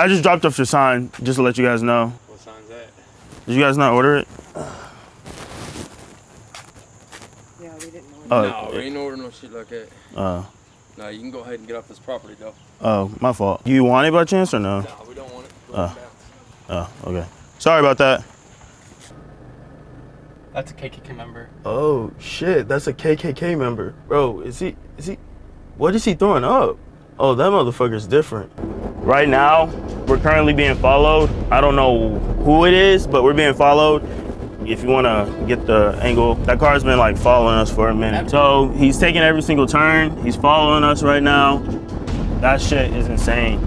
I just dropped off your sign, just to let you guys know. What sign's that? Did you guys not order it? Yeah, we didn't order it. No, we ain't ordering no shit like that. No, you can go ahead and get off this property, though. Oh, my fault. You want it by chance or no? No, we don't want it. Oh, okay. Sorry about that. That's a KKK member. Oh, shit. That's a KKK member. Bro, what is he throwing up? Oh, that motherfucker's different. Right now, we're currently being followed. I don't know who it is, but we're being followed. If you want to get the angle, that car's been like following us for a minute. So he's taking every single turn. He's following us right now. That shit is insane.